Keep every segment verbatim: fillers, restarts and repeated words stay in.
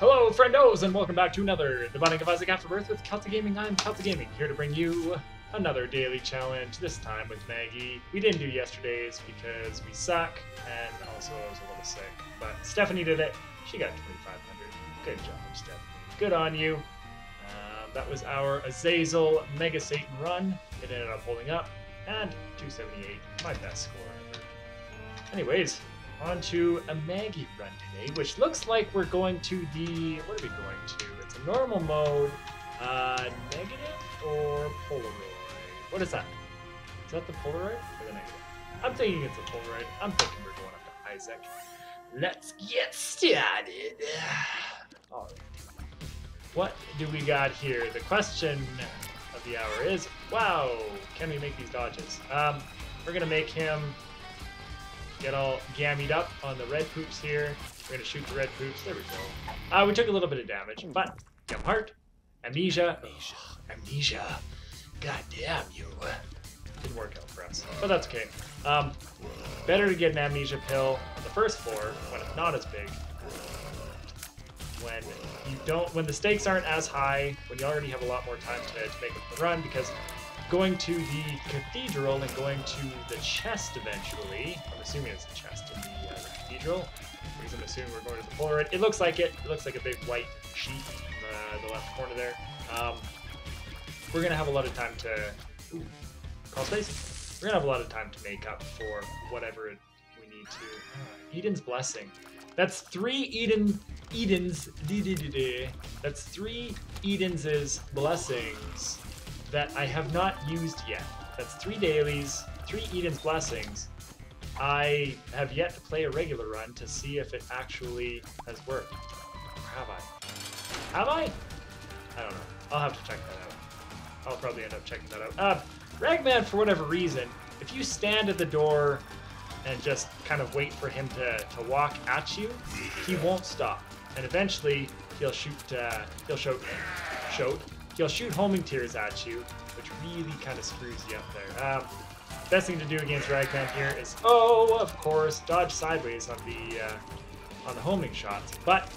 Hello, friendos, and welcome back to another The Binding of Isaac Afterbirth with CaltaGaming. I'm CaltaGaming, here to bring you another daily challenge, this time with Maggie. We didn't do yesterday's because we suck, and also I was a little sick, but Stephanie did it. She got twenty-five hundred. Good job, Stephanie. Good on you. Um, that was our Azazel Mega Satan run. It ended up holding up, and two seventy-eight, my best score ever. Anyways, on to a Maggie run today, which looks like we're going to the... What are we going to? It's a normal mode, uh, negative or Polaroid? What is that? Is that the Polaroid or the negative? I'm thinking it's a Polaroid. I'm thinking we're going up to Isaac. Let's get started. All right. What do we got here? The question of the hour is, wow, can we make these dodges? Um, we're going to make him... Get all gammied up on the red poops here. We're gonna shoot the red poops. There we go. Uh, we took a little bit of damage, but damn heart, amnesia, amnesia, amnesia. God damn you! Didn't work out for us, but that's okay. Um, better to get an amnesia pill on the first floor when it's not as big. When you don't, when the stakes aren't as high, when you already have a lot more time to, to make a run, because. Going to the cathedral and going to the chest eventually. I'm assuming it's a chest in the, uh, the cathedral. Because I'm assuming we're going to the Polaroid. It looks like it. It looks like a big white sheet in the, the left corner there. Um, we're gonna have a lot of time to ooh, call space. We're gonna have a lot of time to make up for whatever it, we need to. Uh, Eden's blessing. That's three Eden Eden's. De -de -de -de. That's three Eden's blessings. That I have not used yet. That's three dailies, three Eden's blessings. I have yet to play a regular run to see if it actually has worked. Or have I? Have I? I don't know. I'll have to check that out. I'll probably end up checking that out. Uh, Ragman, for whatever reason, if you stand at the door and just kind of wait for him to, to walk at you, he won't stop. And eventually, he'll shoot, uh, he'll shoot, shoot. He'll shoot homing tears at you, which really kind of screws you up there. Um, best thing to do against Ragman here is, oh, of course, dodge sideways on the uh, on the homing shots, but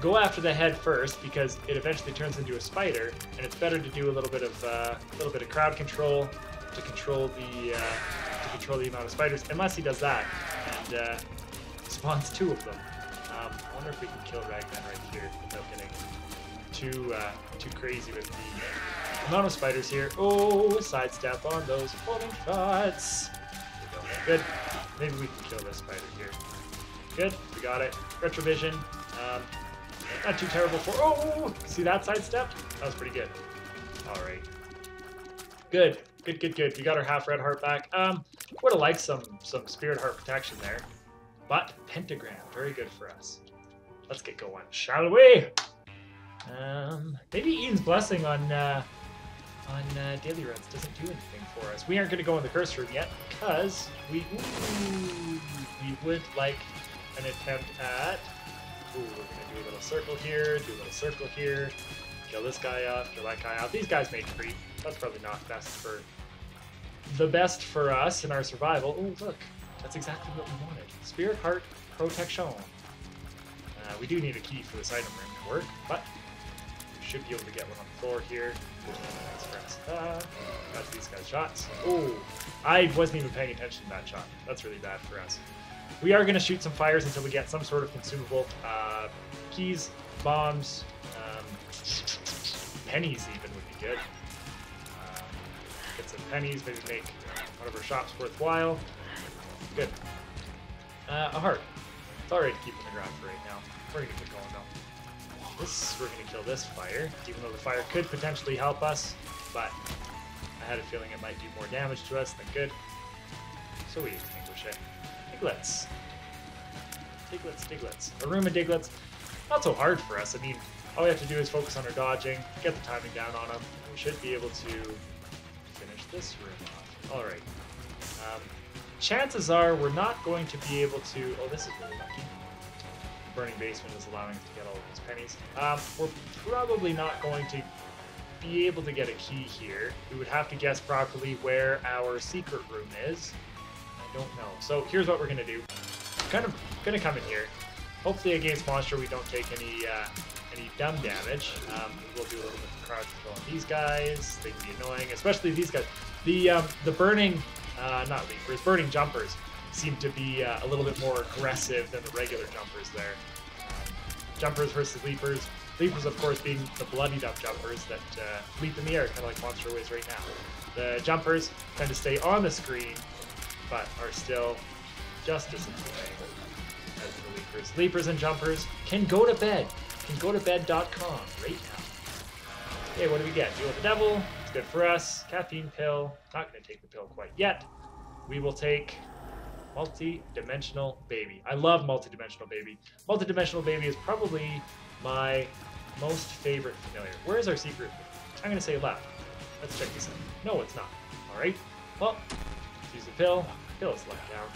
go after the head first because it eventually turns into a spider, and it's better to do a little bit of uh, a little bit of crowd control to control the uh, to control the amount of spiders, unless he does that and uh, spawns two of them. Um, I wonder if we can kill Ragman right here without getting. Too, uh, too crazy with the amount of spiders here. Oh, sidestep on those homing shots. Good. Maybe we can kill this spider here. Good. We got it. Retrovision. Um, not too terrible for... Oh! See that sidestep? That was pretty good. All right. Good. Good, good, good. We got our half red heart back. Um, would have liked some, some spirit heart protection there. But Pentagram. Very good for us. Let's get going, shall we? Um, maybe Eden's blessing on uh, on uh, daily runs doesn't do anything for us. We aren't going to go in the curse room yet because we ooh, we would like an attempt at. Ooh, we're going to do a little circle here, do a little circle here, kill this guy off, kill that guy off. These guys make creep. That's probably not best for the best for us in our survival. Oh look, that's exactly what we wanted. Spirit heart protection. Uh, we do need a key for this item room to work, but. Should be able to get one on the floor here. Uh, that's these guys' shots. Oh, I wasn't even paying attention to that shot. That's really bad for us. We are going to shoot some fires until we get some sort of consumable. Uh, keys, bombs, um, pennies even would be good. Uh, get some pennies, maybe make one of our shops worthwhile. Good. Uh, a heart. It's alright to keep on the ground for right now. We're going to get going though. This, we're going to kill this fire, even though the fire could potentially help us, but I had a feeling it might do more damage to us than good, so we extinguish it. Diglets. Diglets, Diglets. A room of Diglets, not so hard for us. I mean, all we have to do is focus on our dodging, get the timing down on them, and we should be able to finish this room off. Alright. Um, chances are we're not going to be able to... Oh, this is really lucky. Burning basement is allowing us to get all of these pennies. Um, we're probably not going to be able to get a key here. We would have to guess properly where our secret room is. I don't know. So here's what we're gonna do. Kind of gonna come in here. Hopefully against monster we don't take any uh, any dumb damage. Um, we'll do a little bit of crowd control on these guys. They can be annoying, especially these guys. The um, the burning, uh, not leapers, burning jumpers seem to be uh, a little bit more aggressive than the regular jumpers there. Um, jumpers versus leapers. Leapers, of course, being the bloodied up jumpers that uh, leap in the air, kind of like Monster Ways right now. The jumpers tend to stay on the screen, but are still just as annoying as the leapers. Leapers and jumpers can go to bed. Can go to bed dot com right now. Okay, what do we get? Deal with the Devil. It's good for us. Caffeine pill. Not going to take the pill quite yet. We will take Multi-dimensional Baby. I love Multi-dimensional Baby. Multi-dimensional Baby is probably my most favorite familiar. Where is our secret? I'm going to say left. Let's check this out. No, it's not. All right. Well, let's use the pill. The pill is left down.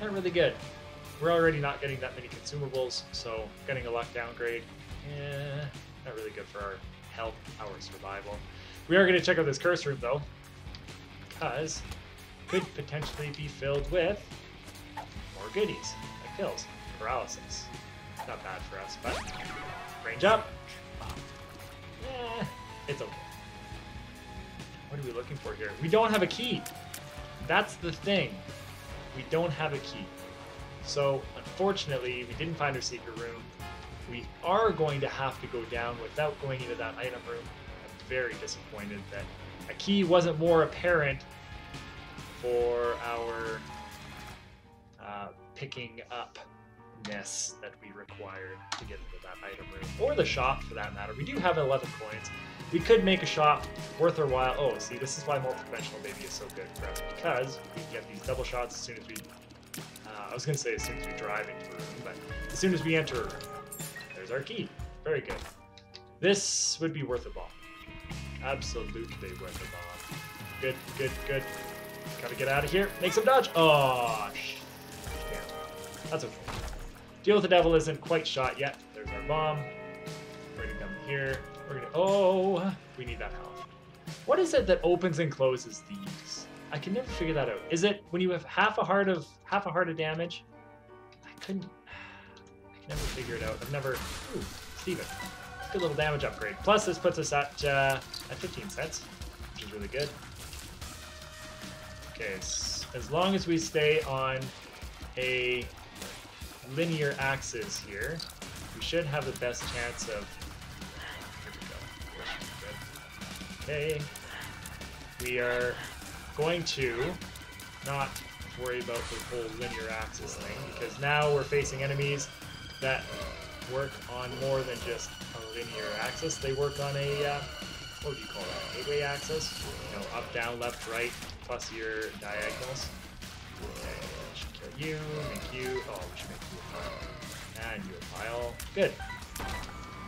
Not really good. We're already not getting that many consumables, so getting a luck downgrade, eh, not really good for our health, our survival. We are going to check out this curse room, though, because it could potentially be filled with more goodies, like pills, paralysis. Not bad for us, but range up. Eh, it's okay. What are we looking for here? We don't have a key. That's the thing. We don't have a key. So, unfortunately, we didn't find our secret room. We are going to have to go down without going into that item room. I'm very disappointed that a key wasn't more apparent for our uh, picking up-ness that we required to get into that item room. Or the shop, for that matter. We do have eleven coins. We could make a shop worth our while. Oh, see, this is why Multidimensional Baby is so good for us, because we can get these double shots as soon as we... Uh, I was going to say as soon as we drive into a room, but as soon as we enter a room, there's our key. Very good. This would be worth a bomb. Absolutely worth a bomb. Good, good, good. Gotta get out of here. Make some dodge. Oh, shit. Yeah. That's okay. Deal with the Devil isn't quite shot yet. There's our bomb. We're gonna come here. We're gonna... Oh, we need that health. What is it that opens and closes these? I can never figure that out. Is it when you have half a heart of half a heart of damage? I couldn't. I can never figure it out. I've never. Ooh, Steven. Good little damage upgrade. Plus, this puts us at uh, at fifteen sets, which is really good. Okay, as long as we stay on a linear axis here, we should have the best chance of. Here we go. Good. Okay, we are. Going to not worry about the whole linear axis thing, because now we're facing enemies that work on more than just a linear axis. They work on a, uh, what do you call that, gateway axis? You know, up, down, left, right, plus your diagonals. Okay, we should kill you, make you, oh, we should make you a pile. And you a pile. Good.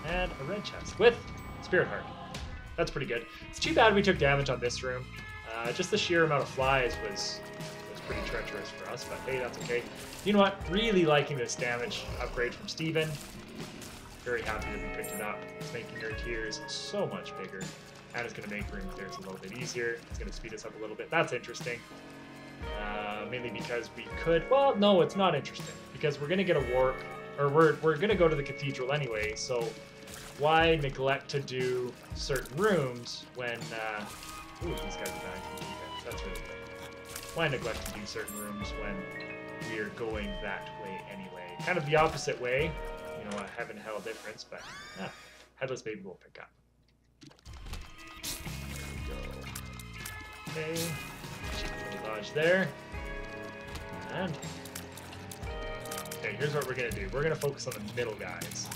And a red chest with Spirit Heart. That's pretty good. It's too bad we took damage on this room. Uh, just the sheer amount of flies was was pretty treacherous for us, but hey, that's okay. You know what? Really liking this damage upgrade from Steven. Very happy that we picked it up. It's making our tiers so much bigger, and it's going to make room clears a little bit easier. It's going to speed us up a little bit. That's interesting. Uh, mainly because we could. Well, no, it's not interesting because we're going to get a warp, or we're we're going to go to the cathedral anyway. So why neglect to do certain rooms when? Uh, Ooh, these guys are dying from defense. That's really good. Why neglect to do certain rooms when we're going that way anyway? Kind of the opposite way. You know, a heaven hell difference, but yeah. Headless Baby will pick up. There we go. Okay. Little dodge there. And. Okay, here's what we're going to do. We're going to focus on the middle guys.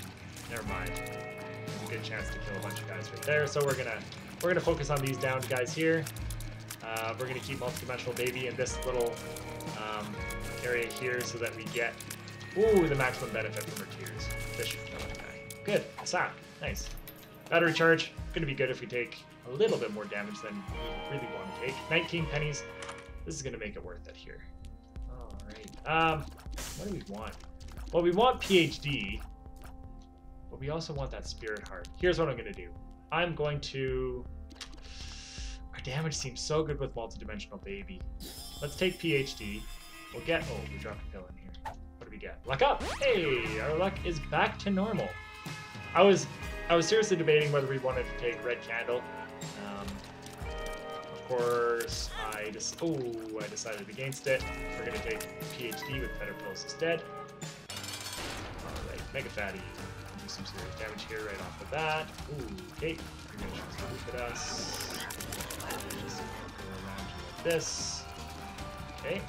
Never mind. There's a good chance to kill a bunch of guys right there, so we're going to. We're going to focus on these downed guys here. Uh, we're going to keep Multidimensional Baby in this little um, area here so that we get ooh, the maximum benefit from our tiers. This should kill that guy. Good. A sack. Nice. Battery charge. Going to be good if we take a little bit more damage than we really want to take. nineteen pennies. This is going to make it worth it here. All right. Um, what do we want? Well, we want P H D, but we also want that Spirit Heart. Here's what I'm going to do. I'm going to... Our damage seems so good with Multidimensional Baby. Let's take P H D. We'll get... Oh, we dropped a pill in here. What do we get? Luck up! Hey! Our luck is back to normal. I was I was seriously debating whether we wanted to take Red Candle. Um, of course, I just oh I decided against it. We're gonna take P H D with Better Pills instead. All right, Mega Fatty. Do some serious damage here right off the bat. Ooh, okay. We're gonna choose to look at us. Just go around like this. Okay.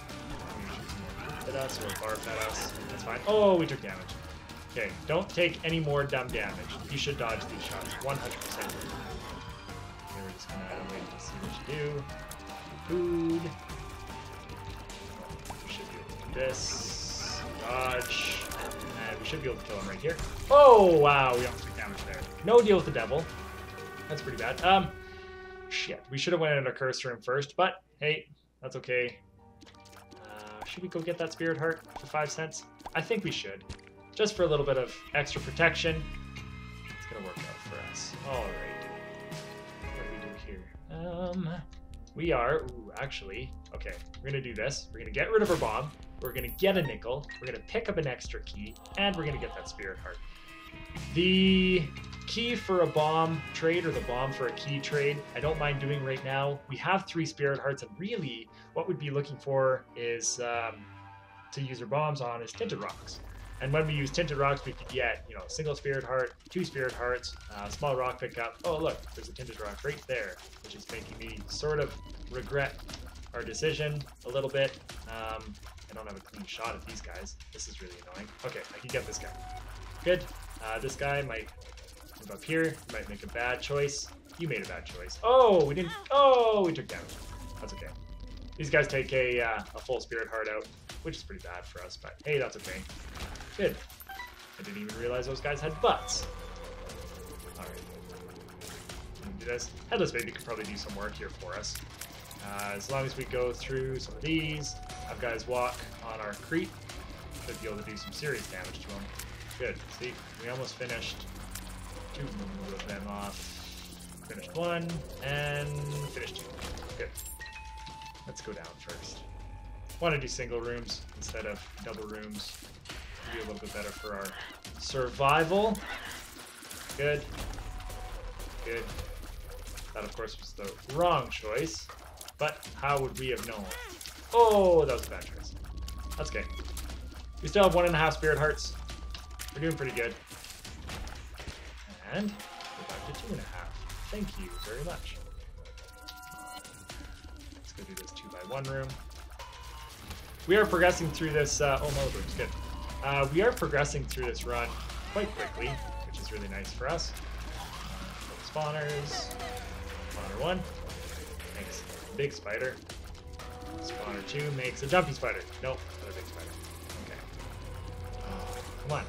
Hit us or barf at us. That's fine. Oh, we took damage. Okay, don't take any more dumb damage. You should dodge these shots one hundred percent. Okay, we're just gonna wait to see what you do. Food. We should be able to do this. Dodge. And we should be able to kill him right here. Oh, wow, we almost took damage there. No Deal with the Devil. That's pretty bad. Um, shit. We should have went into Curse Room first, but hey, that's okay. Should we go get that Spirit Heart for five cents? I think we should. Just for a little bit of extra protection. It's gonna work out for us. Alright. What do we do here? Um, we are, ooh, actually, okay, we're gonna do this. We're gonna get rid of our bomb. We're gonna get a nickel. We're gonna pick up an extra key. And we're gonna get that Spirit Heart. The key for a bomb trade or the bomb for a key trade, I don't mind doing right now. We have three Spirit Hearts, and really what we'd be looking for is um, to use our bombs on is Tinted Rocks. And when we use Tinted Rocks, we could get, you know, single Spirit Heart, two Spirit Hearts, uh, small rock pickup. Oh, look, there's a Tinted Rock right there, which is making me sort of regret our decision a little bit. Um, I don't have a clean shot of these guys. This is really annoying. Okay, I can get this guy. Good. Uh, this guy might move up here, might make a bad choice. You made a bad choice. Oh, we didn't. Oh, we took damage. That's okay. These guys take a, uh, a full Spirit Heart out, which is pretty bad for us, but hey, that's okay. Good. I didn't even realize those guys had butts. Alright. Let me do this. Headless Baby could probably do some work here for us. Uh, as long as we go through some of these, have guys walk on our creep, should be able to do some serious damage to them. Good. See, we almost finished two of them off. Finished one, and finished two. Good. Let's go down first. Want to do single rooms instead of double rooms. Be a little bit better for our survival. Good. Good. That, of course, was the wrong choice, but how would we have known? Oh, that was a bad choice. That's okay. We still have one and a half Spirit Hearts. We're doing pretty good. And we're back to two and a half. Thank you very much. Let's go do this two by one room. We are progressing through this, uh, oh, no, it's good. Uh, we are progressing through this run quite quickly, which is really nice for us. Uh, spawners, spawner one makes a big spider. Spawner two makes a jumpy spider. Nope, another big spider. Okay. Uh, come on.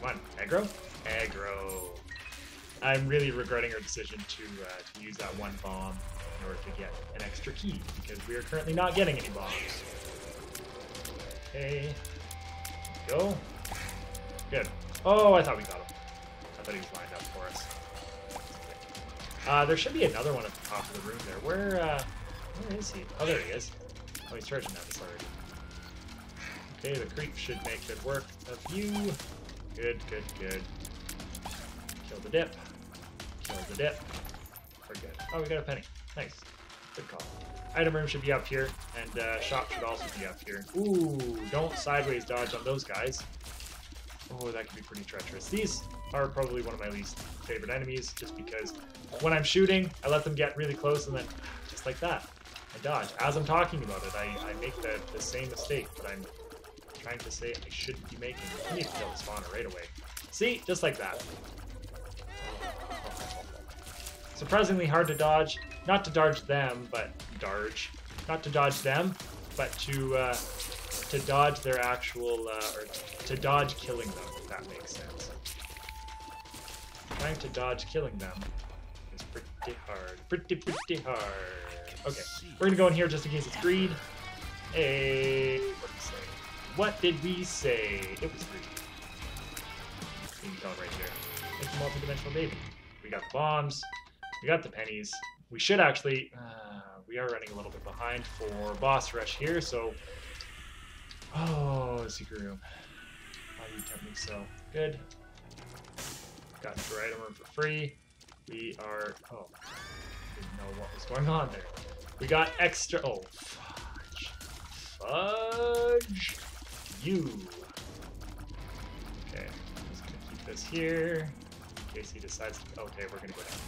Come on, aggro? Aggro. I'm really regretting our decision to, uh, to use that one bomb in order to get an extra key, because we are currently not getting any bombs. Okay. Go. Good. Oh, I thought we got him. I thought he was lined up for us. Uh, there should be another one at the top of the room there. Where, uh, where is he? Oh, there he is. Oh, he's charging at us already. Okay, the creep should make good work of you. Good, good, good. Kill the dip. Kill the dip. We're good. Oh, we got a penny. Nice. Good call. Item room should be up here, and uh, shop should also be up here. Ooh, don't sideways dodge on those guys. Oh, that could be pretty treacherous. These are probably one of my least favorite enemies, just because when I'm shooting, I let them get really close, and then just like that, I dodge. As I'm talking about it, I, I make the, the same mistake, but I'm trying to say I shouldn't be making. I need to kill the spawner right away. See? Just like that. Surprisingly hard to dodge. Not to dodge them, but dodge. Not to dodge them, but to uh, to dodge their actual, uh, or to dodge killing them, if that makes sense. Trying to dodge killing them is pretty hard. Pretty, pretty hard. Okay, we're gonna go in here just in case it's Greed. Hey, what do you say? What did we say? It was Greed. You can tell right here. It's a multi-dimensional baby. We got the bombs. We got the pennies. We should actually... Uh, we are running a little bit behind for boss rush here, so... Oh, secret room. Why do you tell me so? Good. got Dried Armor for free. We are... Oh, I didn't know what was going on there. We got extra... Oh, fudge. Fudge. You. Okay, I'm just going to keep this here. In case he decides to... Okay, we're going to go down.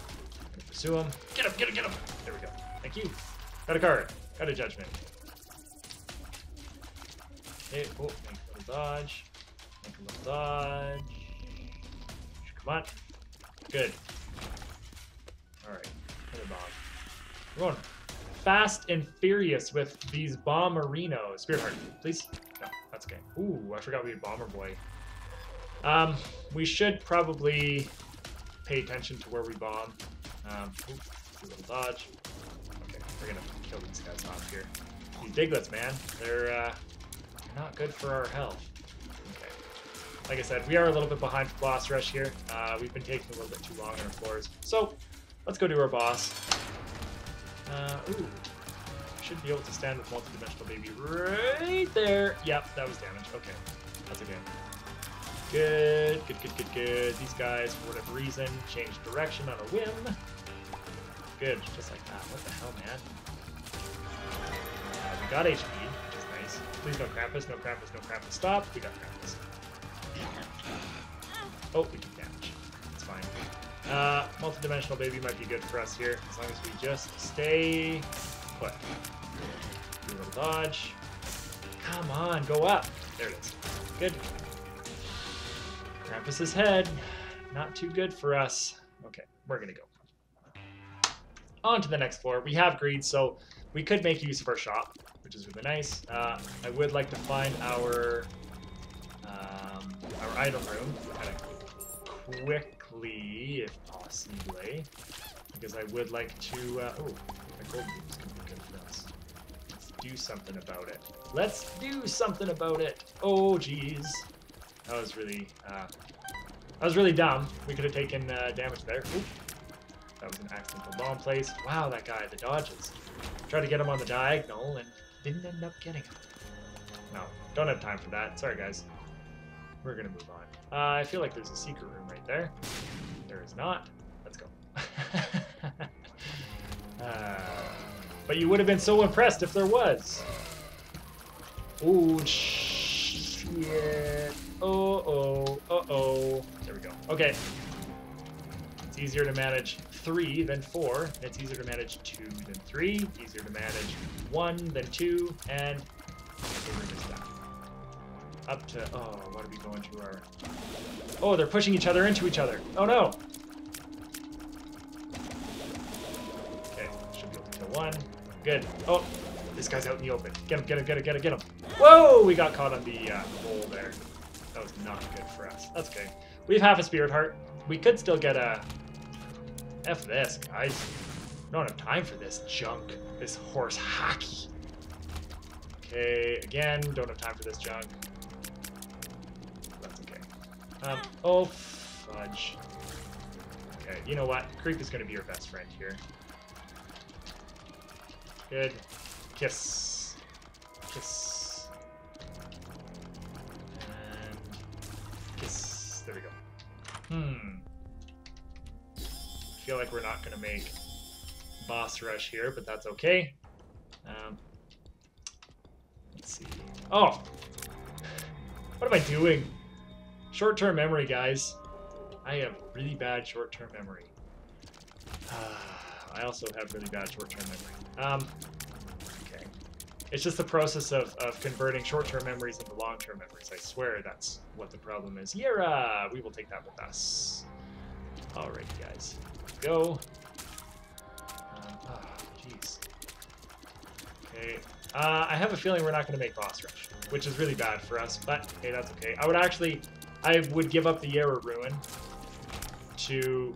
We're going to pursue him. Get him, get him, get him! There we go. Thank you. Got a card. Got a judgment. Okay, oh, make a little dodge. Make a little dodge. Come on. Good. Alright, put a bomb. We're going fast and furious with these bomberinos. Spirit Heart, please. No, that's okay. Ooh, I forgot we had Bomber Boy. Um, we should probably pay attention to where we bomb. Um, oops, do a little dodge. Okay, we're gonna kill these guys off here. These Diglets, man, they're, uh, they're not good for our health. Okay. Like I said, we are a little bit behind for boss rush here. Uh, we've been taking a little bit too long on our floors. So, let's go to our boss. Uh, ooh. Should be able to stand with multi-dimensional baby right there. Yep, that was damage. Okay, that's a good. Good, good, good, good, good. These guys, for whatever reason, changed direction on a whim. Good, just like that. What the hell, man? Uh, we got H P, which is nice. Please, no Krampus, no Krampus, no Krampus. Stop. We got Krampus. Oh, we took damage. It's fine. Uh, multi-dimensional baby might be good for us here, as long as we just stay put. Do a little dodge. Come on, go up. There it is. Good. Krampus's head. Not too good for us. Okay, we're gonna go. On to the next floor. We have greed, so we could make use of our shop, which is really nice. Uh, I would like to find our, um, our item room. Kind of quick. If possible, because I would like to. Uh, oh, the gold beam is going to be good for us. Let's do something about it. Let's do something about it. Oh, jeez, that was really, uh, that was really dumb. We could have taken uh, damage there. Ooh. That was an accidental bomb place. Wow, that guy, the dodges. Tried to get him on the diagonal and didn't end up getting him. No, don't have time for that. Sorry, guys. We're gonna move on. Uh, I feel like there's a secret room right there. There is not. Let's go. uh, but you would have been so impressed if there was. Oh, shit. Oh, oh, uh-oh. There we go. Okay. It's easier to manage three than four. It's easier to manage two than three. Easier to manage one than two. And the room is done. Up to, oh, what are we going to our... Oh, they're pushing each other into each other. Oh, no. Okay, should be able to kill one. Good. Oh, this guy's out in the open. Get him, get him, get him, get him, get him. Whoa, we got caught on the uh, hole there. That was not good for us. That's okay. We have half a spirit heart. We could still get a... F this, guys. I don't have time for this junk. This horse hockey. Okay, again, don't have time for this junk. Um, oh, fudge. Okay, you know what? Creep is going to be your best friend here. Good. Kiss. Kiss. And kiss. There we go. Hmm. I feel like we're not going to make boss rush here, but that's okay. Um, let's see. Oh! What am I doing? Short-term memory, guys. I have really bad short-term memory. Uh, I also have really bad short-term memory. Um, okay. It's just the process of, of converting short-term memories into long-term memories. I swear that's what the problem is. Yera! We will take that with us. Alright, guys. Let's go. Um, oh, jeez. Okay. Uh, I have a feeling we're not going to make boss rush, which is really bad for us, but hey, that's okay. I would actually... I would give up the Yera Ruin to...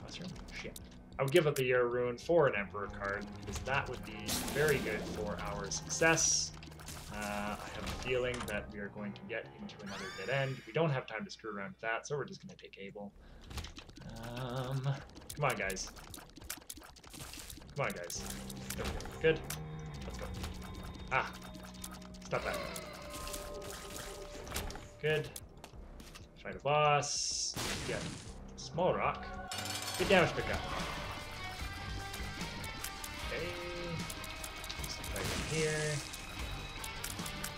What's her name? Shit. I would give up the Yera Ruin for an Emperor card, because that would be very good for our success. Uh, I have a feeling that we are going to get into another dead end. We don't have time to screw around with that, so we're just going to take Abel. Um, come on, guys. Come on, guys. There we go. Good. Let's go. Ah. Stop that. Good. Fight a boss. Yeah. Small rock. Good damage pickup. Okay. Something like in here.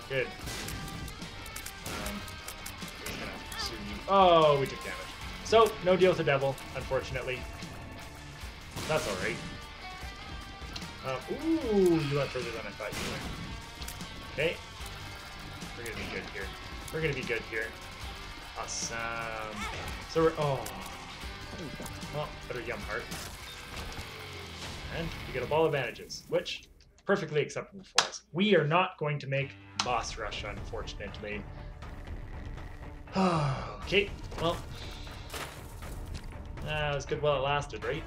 Good. Um, we're gonna sue you. Oh, we took damage. So, no deal with the devil, unfortunately. That's alright. Uh, ooh, you went further than I thought you would. Okay. We're gonna be good here. We're gonna be good here. Awesome. So we're, oh. Well, better yum heart. And you get a ball of bandages, which, perfectly acceptable for us. We are not going to make boss rush, unfortunately. Okay, well. That was good while it lasted, right?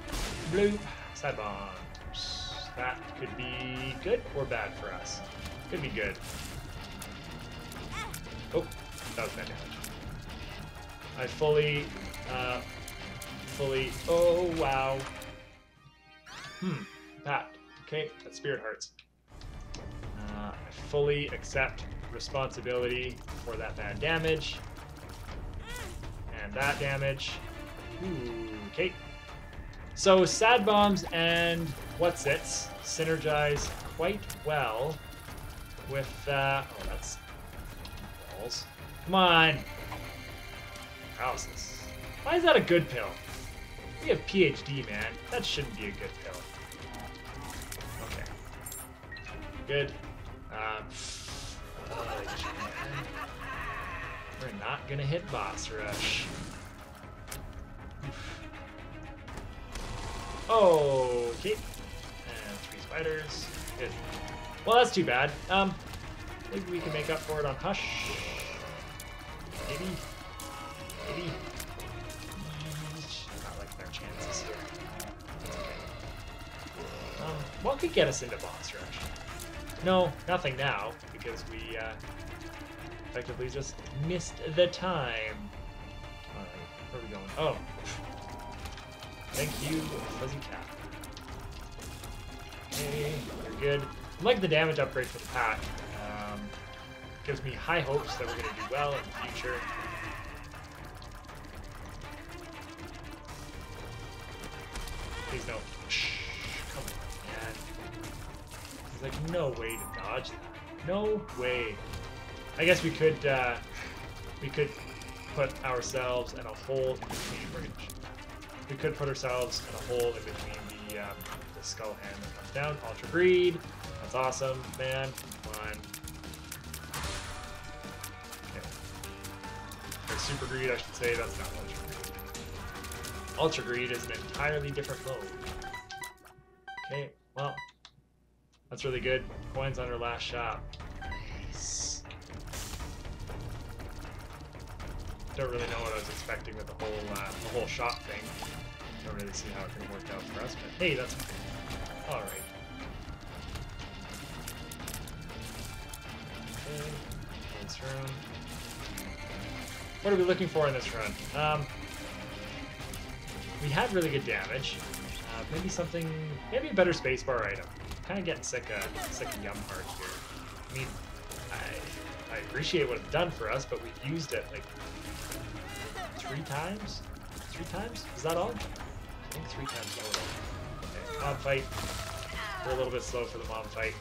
Blue. Side bombs. That could be good or bad for us. Could be good. Oh, that was bad damage. I fully, uh, fully, oh wow. Hmm, that, okay, that's spirit hearts. Uh, I fully accept responsibility for that bad damage. And that damage. Ooh, okay. So sad bombs and what's it synergize quite well with, uh, oh that's balls. Come on. Paralysis. Why is that a good pill? We have P H D, man. That shouldn't be a good pill. Okay. Good. Um, uh, we're not gonna hit boss rush. Oh, okay. And three spiders. Good. Well, that's too bad. Um, maybe we can make up for it on Hush. Maybe. Maybe. Not like their chances here. That's okay. Um, what could get us into boss rush? No, nothing now, because we uh, effectively just missed the time. Alright, where are we going? Oh. Thank you, fuzzy cat. Okay, we're good. I like the damage upgrade for the pack. Um, gives me high hopes that we're going to do well in the future. Please no. Shh, come on, man. There's like no way to dodge that. No way. I guess we could uh, we could put ourselves in a hole in between. We're gonna, we could put ourselves in a hole in between the, um, the skull hand that comes down. Ultra Greed. That's awesome, man. Come on. Okay. Or Super Greed, I should say. That's not Ultra Greed. Ultra Greed is an entirely different mode. Okay, well, that's really good. Coins on our last shop. Nice. Don't really know what I was expecting with the whole uh, the whole shop thing. Don't really see how it can work out for us, but hey, that's okay. All right. Okay, this room. What are we looking for in this run? Um. We had really good damage. Uh, maybe something, maybe a better spacebar item. Kind of getting sick of sick of yum heart here. I mean, I I appreciate what it's done for us, but we've used it like three times. Three times? Is that all? I think three times total. Okay, mob fight. We're a little bit slow for the mob fight.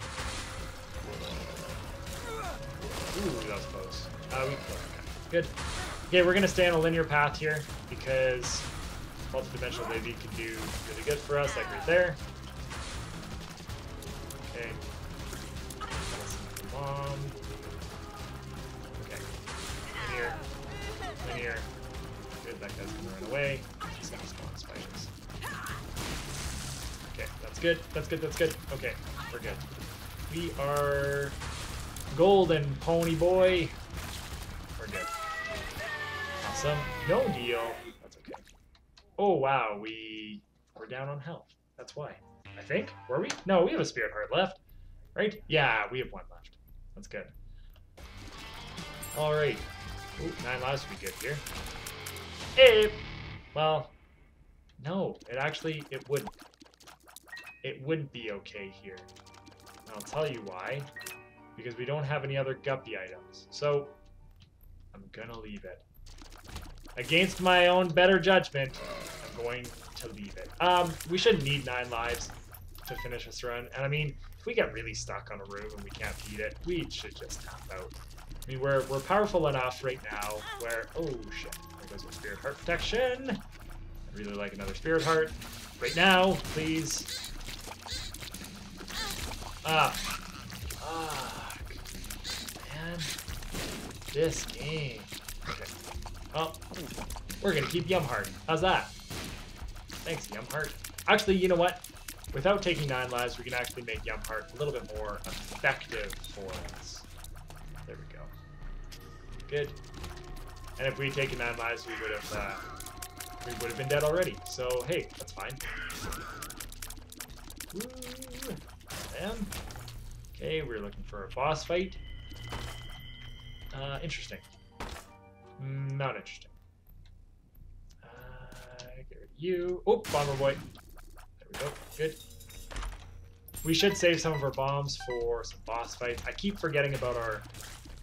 Ooh, that was close. Uh, we good. Okay, we're gonna stay on a linear path here because Multi-dimensional baby can do really good for us, like right there. Okay. Bomb. Okay. Linear. Linear. Good, that guy's gonna run away. He's gonna spawn spiders. Okay, that's good. That's good, that's good. Okay, we're good. We are golden, pony boy. We're good. Awesome. No deal. Oh wow, we we're down on health. That's why. I think. Were we? No, we have a spirit heart left. Right? Yeah, we have one left. That's good. Alright. Ooh, nine lives would be good here. Hey! Well, no, it actually it wouldn't. It wouldn't be okay here. And I'll tell you why. Because we don't have any other guppy items. So I'm gonna leave it. against my own better judgment, I'm going to leave it. Um, we should need nine lives to finish this run. And I mean, if we get really stuck on a room and we can't beat it, we should just tap out. I mean, we're, we're powerful enough right now where, oh shit, there goes my spirit heart protection. I'd really like another spirit heart right now, please. Ah, fuck, man, this game. Okay, well, we're gonna keep Yum Heart. How's that? Thanks, Yum Heart. Actually, you know what? Without taking nine lives, we can actually make Yum Heart a little bit more effective for us. There we go. Good. And if we had taken nine lives, we would have uh, we would have been dead already. So hey, that's fine. Ooh. Them. Okay, we're looking for a boss fight. Uh, interesting. Not interesting. Uh, get rid of you. Oh, Bomber Boy. There we go. Good. We should save some of our bombs for some boss fights. I keep forgetting about our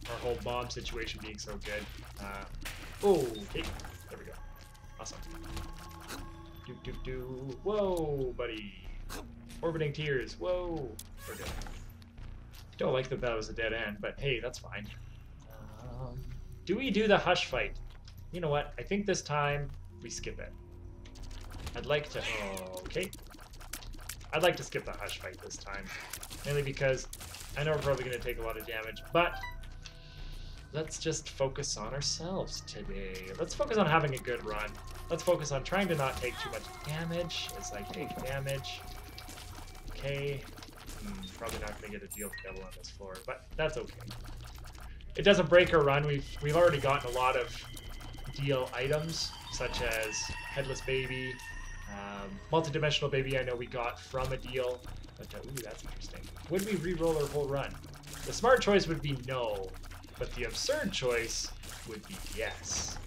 our whole bomb situation being so good. Uh, oh, okay. There we go. Awesome. Do do do. Whoa, buddy. Orbiting tears. Whoa. We're good. Don't like that that was a dead end, but hey, that's fine. Um, do we do the Hush fight? You know what? I think this time we skip it. I'd like to... Oh, okay. I'd like to skip the Hush fight this time. Mainly because I know we're probably going to take a lot of damage, but let's just focus on ourselves today. Let's focus on having a good run. Let's focus on trying to not take too much damage as I take damage. Okay, mm, probably not going to get a deal with the devil on this floor, but that's okay. It doesn't break our run. We've we've already gotten a lot of deal items, such as Headless Baby, um, Multi-dimensional Baby I know we got from a deal. But, uh, ooh, that's interesting. Would we re-roll our whole run? The smart choice would be no, but the absurd choice would be yes.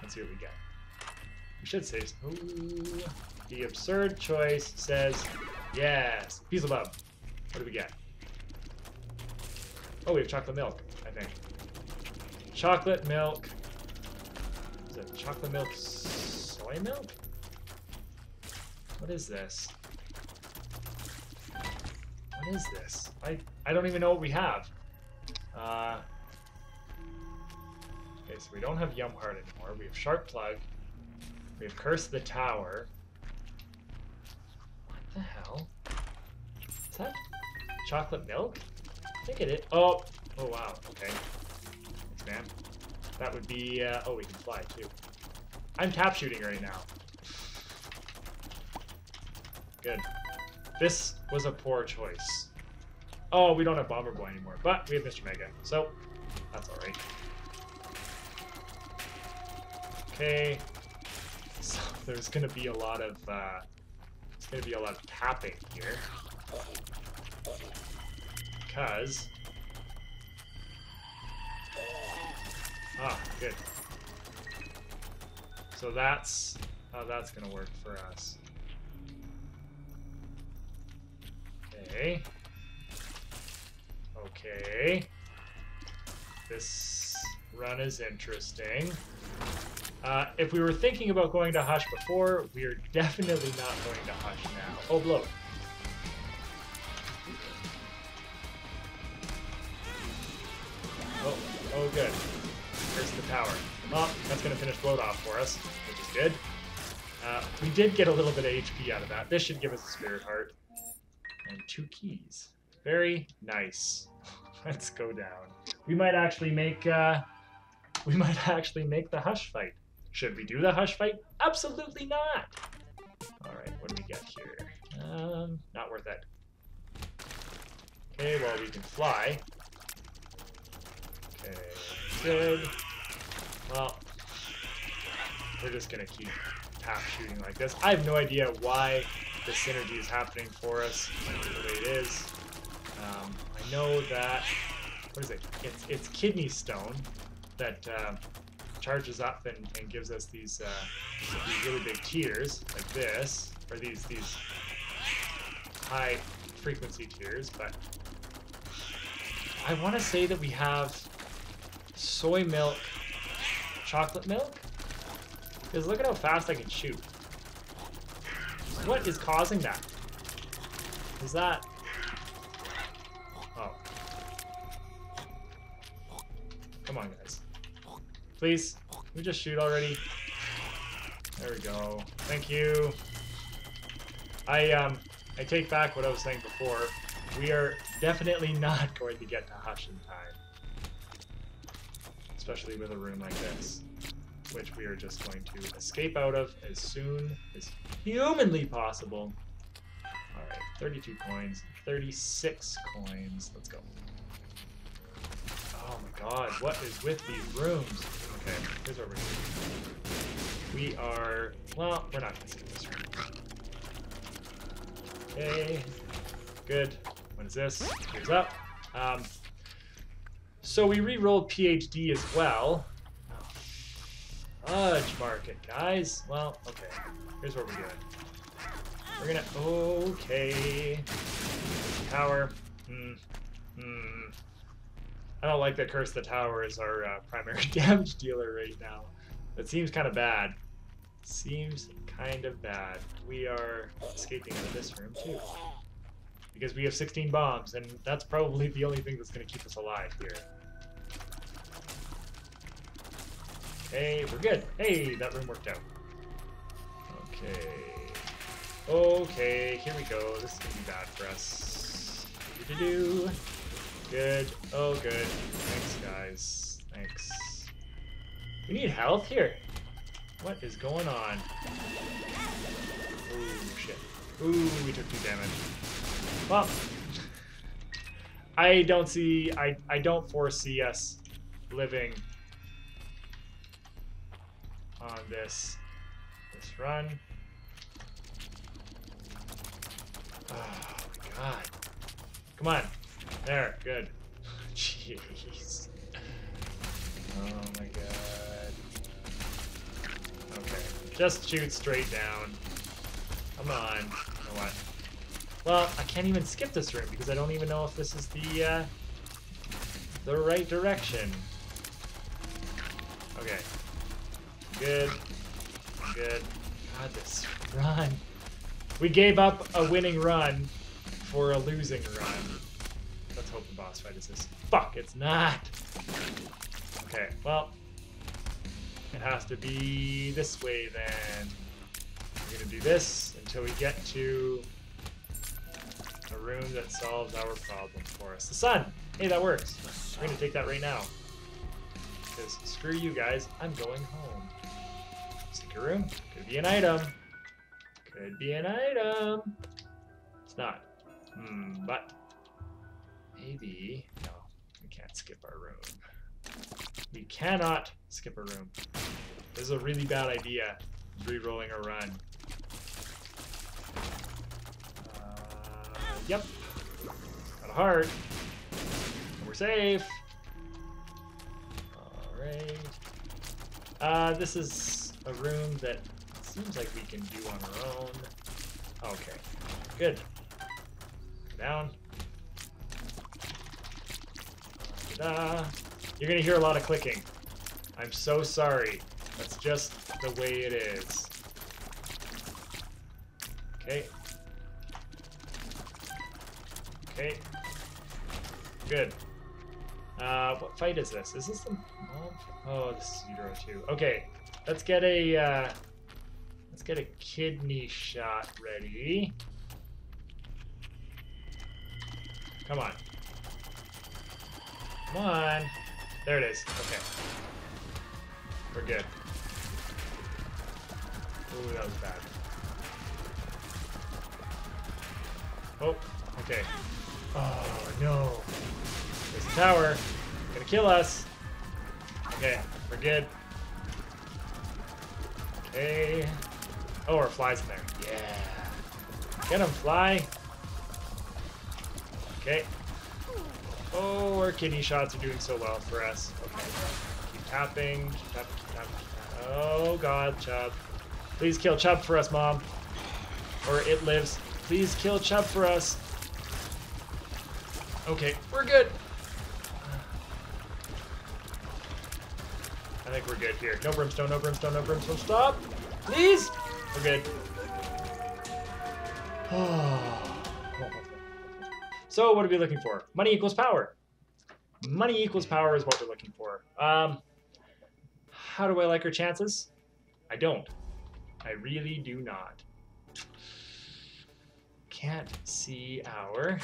Let's see what we get. We should save some. Ooh. The absurd choice says... Yes, Pizzle Bub. What do we get? Oh, we have chocolate milk, I think. Chocolate milk. Is it chocolate milk, soy milk? What is this? What is this? I, I don't even know what we have. Uh, okay, so we don't have Yum Heart anymore. We have Sharp Plug. We have Curse of the Tower. The hell? Is that chocolate milk? I think it is. Oh! Oh wow, okay. Thanks, man. That would be, uh, oh, we can fly too. I'm tap shooting right now. Good. This was a poor choice. Oh, we don't have Bomber Boy anymore, but we have Mister Mega, so that's alright. Okay. So there's gonna be a lot of, uh, gonna be a lot of tapping here because ah good so that's how that's gonna work for us. Okay, okay, this run is interesting. Uh, if we were thinking about going to Hush before, we're definitely not going to Hush now. Oh, blow. Oh, oh, good. There's the tower. Well, that's going to finish bloat off for us, which is good. Uh, we did get a little bit of H P out of that. This should give us a spirit heart. And two keys. Very nice. Let's go down. We might actually make, uh, we might actually make the Hush fight. Should we do the Hush fight? Absolutely not! Alright, what do we got here? Um, not worth it. Okay, well, we can fly. Okay, good. Well, we're just gonna keep tap shooting like this. I have no idea why the synergy is happening for us the way it is. Um, I know that... What is it? It's, it's Kidney Stone that... Uh, charges up and, and gives us these, uh, these really big tears like this, or these these high frequency tears. But I want to say that we have soy milk, chocolate milk, Because look at how fast I can shoot. What is causing that? Is that... Oh. Come on, guys. Please. Can we just shoot already? There we go. Thank you. I, um... I take back what I was saying before. We are definitely not going to get to Hush in time. Especially with a room like this, which we are just going to escape out of as soon as humanly possible. All right, thirty-two coins, thirty-six coins. Let's go. Oh my God, what is with these rooms? Okay, here's what we're doing. We are, well, we're not gonna skip this room. Okay, good. What is this? Here's up. Um, so we re-rolled P H D as well. Oh, fudge market, guys. Well, okay. Here's what we're doing. We're gonna. Okay. Tower. Hmm. Hmm. I don't like that Curse of the Tower is our uh, primary damage dealer right now. That seems kind of bad. Seems kind of bad. We are escaping out of this room too, because we have sixteen bombs, and that's probably the only thing that's going to keep us alive here. Hey, we're good. Hey, that room worked out. Okay. Okay, here we go. This is going to be bad for us. Do-do-do. Good. Oh, good. Thanks, guys. Thanks. We need health here. What is going on? Ooh, shit. Ooh, we took two damage. Well, I don't see, I, I don't foresee us living on this, this run. Oh my God. Come on. There, good. Jeez. Oh my God. Okay, just shoot straight down. Come on. You know what? Well, I can't even skip this room because I don't even know if this is the uh, the right direction. Okay. Good. Good. God, this run. We gave up a winning run for a losing run. Let's hope the boss fight is this. Fuck, it's not. Okay, well, it has to be this way then. We're gonna do this until we get to a room that solves our problem for us. The sun! Hey, that works. We're gonna take that right now. Because screw you guys, I'm going home. Secret room. Could be an item. Could be an item. It's not. Hmm, but maybe. No, we can't skip our room. We cannot skip a room. This is a really bad idea. Re-rolling a run. Yep. Got a heart. And we're safe. Alright. Uh, this is a room that seems like we can do on our own. Okay. Good. Go down. Ta-da. You're going to hear a lot of clicking. I'm so sorry. That's just the way it is. Okay. Okay. Good. Uh, what fight is this? Is this the mob? Oh, this is Euro two. Okay, let's get a uh, let's get a kidney shot ready. Come on. Come on. There it is. Okay. We're good. Ooh, that was bad. Oh. Okay. Oh no! There's a tower. It's gonna kill us. Okay, we're good. Okay. Oh, our fly's in there. Yeah. Get him, fly. Okay. Oh, our kidney shots are doing so well for us. Okay. Keep tapping. Keep tapping. Keep tapping. Keep tapping. Oh God, Chubb! Please kill Chubb for us, Mom. Or it lives. Please kill Chubb for us. Okay, we're good. I I think we're good here. No brimstone, no brimstone, no brimstone. Stop! Please! We're good. So, what are we looking for? Money equals power. Money equals power is what we're looking for. Um, how do I like our chances? I don't. I really do not. Can't see our...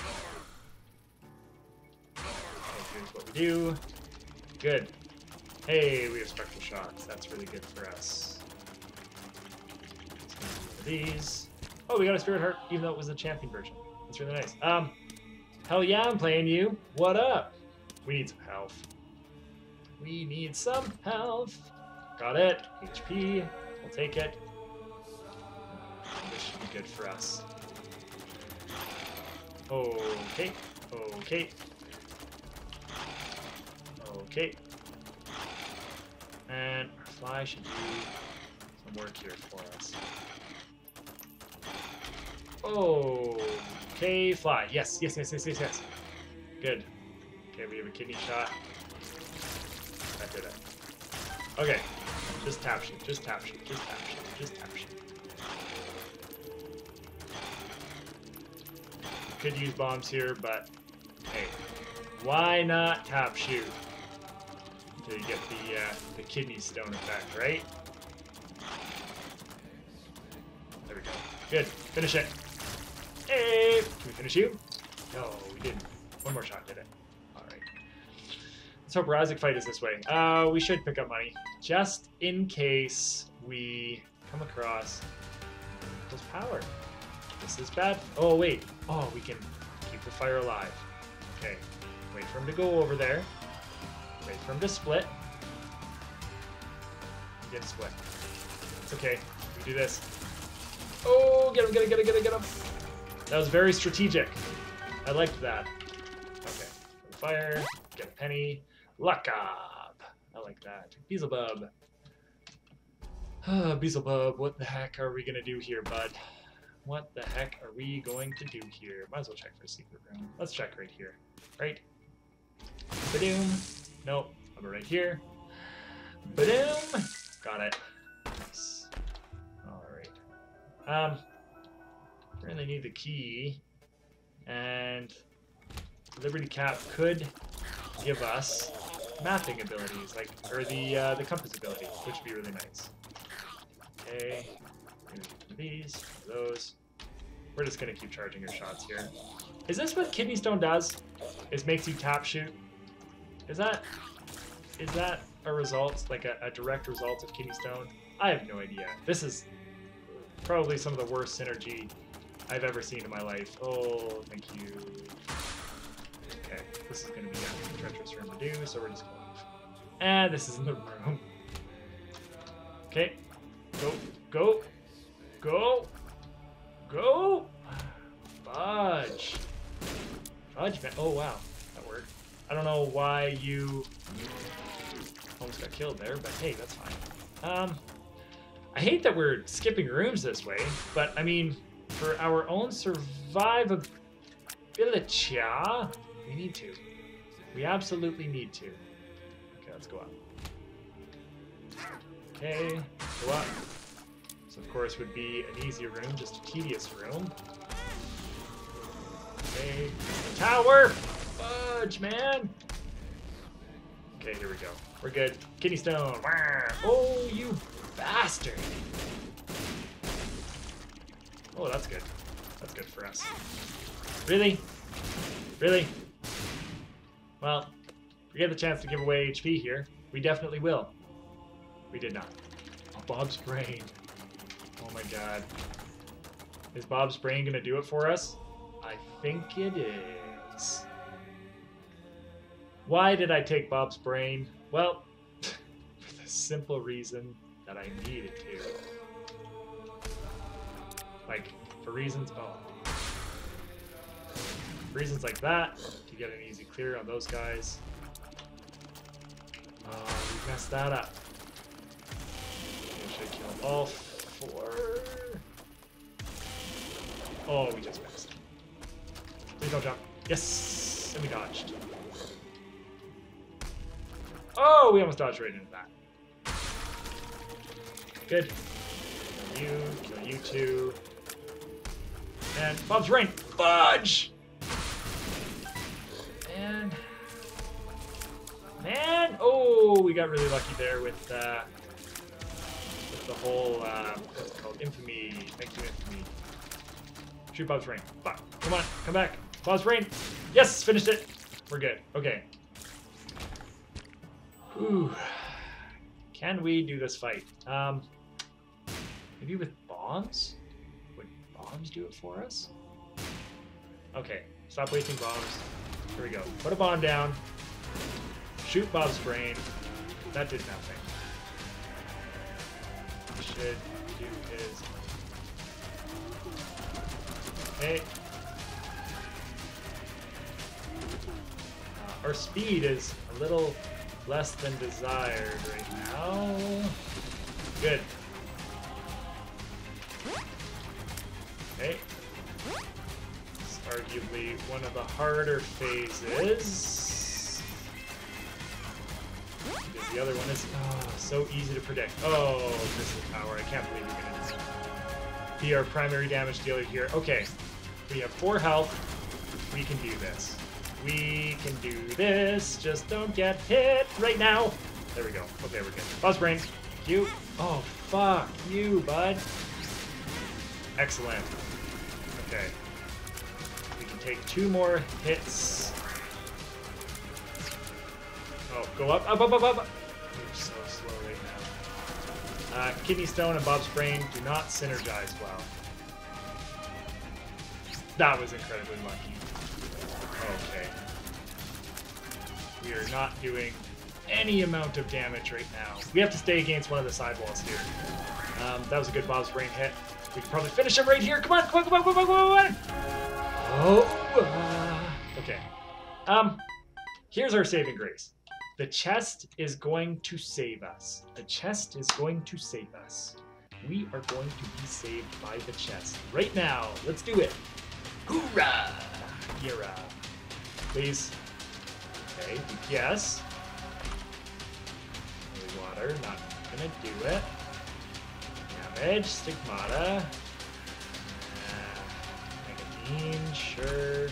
Here's what we do. Good. Hey, we have structural shocks. That's really good for us. Let's get some of these. Oh, we got a spirit heart, even though it was the champion version. That's really nice. Um, hell yeah, I'm playing you. What up? We need some health. We need some health. Got it. H P. We'll take it. This should be good for us. Okay. Okay. Okay. And our fly should do some work here for us. Okay, fly. Yes, yes, yes, yes, yes, yes. Good. Okay, we have a kidney shot. That did it. Okay. Just tap shoot, just tap shoot, just tap shoot, just tap shoot. Could use bombs here, but hey, why not tap shoot? To get the uh, the kidney stone effect, right? There we go. Good. Finish it. Hey! Can we finish you? No, we didn't. One more shot did it. All right. Let's hope our Isaac fight is this way. Uh, we should pick up money just in case we come across this power. This is bad. Oh wait. Oh, we can keep the fire alive. Okay. Wait for him to go over there. Wait for him to split. Get a split. It's okay. We do this. Oh, get him, get him, get him, get him, get him. That was very strategic. I liked that. Okay. Fire. Get a penny. Luck up. I like that. Beelzebub. Ah, Beelzebub, what the heck are we going to do here, bud? What the heck are we going to do here? Might as well check for a secret room. Let's check right here. Right? Ba-doom. Nope, I'll go right here. Ba-doom! Got it. Nice. Alright. Um, really need the key. And Liberty Cap could give us mapping abilities, like, or the uh, the compass ability, which would be really nice. Okay. We're gonna do these, those. We're just gonna keep charging our shots here. Is this what Kidney Stone does? It makes you tap shoot? Is that is that a result, like a, a direct result of Kidney Stone? I have no idea. This is probably some of the worst synergy I've ever seen in my life. Oh, thank you. Okay, this is going to be a treacherous room to do, so we're just going off. And this is in the room. Okay, go, go, go, go. Fudge. Fudge, man. Oh, wow. I don't know why you almost got killed there, but hey, that's fine. Um, I hate that we're skipping rooms this way, but I mean, for our own survivability, we need to. We absolutely need to. Okay, let's go up. Okay, go up. This, of course, would be an easy room, just a tedious room. Okay, the tower! Fudge, man! Okay, here we go. We're good. Kidney Stone! Oh, you bastard! Oh, that's good. That's good for us. Really? Really? Well, if we get the chance to give away H P here, we definitely will. We did not. Oh, Bob's brain. Oh my god. Is Bob's brain gonna do it for us? I think it is. Why did I take Bob's brain? Well, for the simple reason that I needed to. Like, for reasons, oh. For reasons like that, to get an easy clear on those guys. Oh, uh, we messed that up. We should kill all four. Oh, we just missed. Please don't jump. Yes, and we dodged. Oh, we almost dodged right into that. Good. Kill you, kill you two. And Bob's brain. Fudge! And... Man! Oh, we got really lucky there with, uh, with the whole, uh, what's it called? Infamy. Thank you, Infamy. Shoot Bob's brain. Fuck. Come on, come back. Bob's brain. Yes! Finished it! We're good. Okay. Ooh. Can we do this fight? Um, maybe with bombs? Would bombs do it for us? Okay. Stop wasting bombs. Here we go. Put a bomb down. Shoot Bob's brain. That did nothing. What we should do is... Hey. Uh, our speed is a little less than desired right now. Good. Okay. It's arguably one of the harder phases. Because the other one is oh, so easy to predict. Oh, Curse of the Tower. I can't believe we're going to be our primary damage dealer here. Okay. We have four health. We can do this. We can do this, just don't get hit right now. There we go. Okay, we're good. Buzz brains. You. Oh, fuck you, bud. Excellent. Okay. We can take two more hits. Oh, go up, up, up, up, up. Move so slowly now. Uh, Kidney Stone and Bob's brain do not synergize well. That was incredibly lucky. Okay. We are not doing any amount of damage right now. We have to stay against one of the sidewalls here. Um, that was a good Bob's brain hit. We can probably finish him right here. Come on, come on, come on, come on, come on, come on! Oh, uh, okay. Um, here's our saving grace. The chest is going to save us. The chest is going to save us. We are going to be saved by the chest right now. Let's do it. Hoorah! Yura. Please. Okay, yes. Holy water, not gonna do it. Damage, stigmata. Uh, Megadine, sure.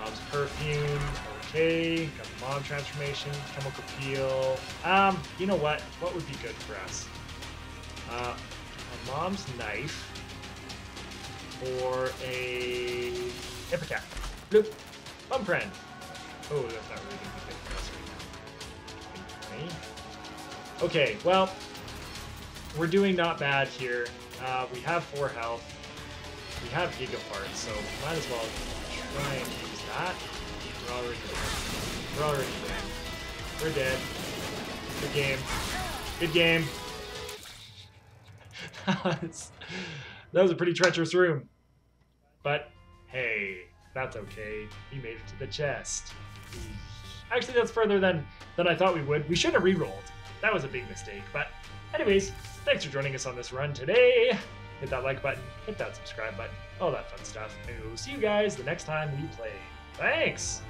Mom's perfume, okay. Got the mom transformation, chemical peel. Um, you know what? What would be good for us? Uh, a mom's knife or a Hippocat. Bloop. Bum friend. Oh, that's not really gonna be good for us right now. Okay, well, we're doing not bad here. Uh, we have four health. We have Gigafarts, so we might as well try and use that. We're already dead. We're already dead. We're dead. Good game. Good game. That was a pretty treacherous room. But hey, that's okay. We made it to the chest. Actually, that's further than, than I thought we would. We should have re-rolled. That was a big mistake. But anyways, thanks for joining us on this run today. Hit that like button, hit that subscribe button, all that fun stuff. And we'll see you guys the next time we play. Thanks!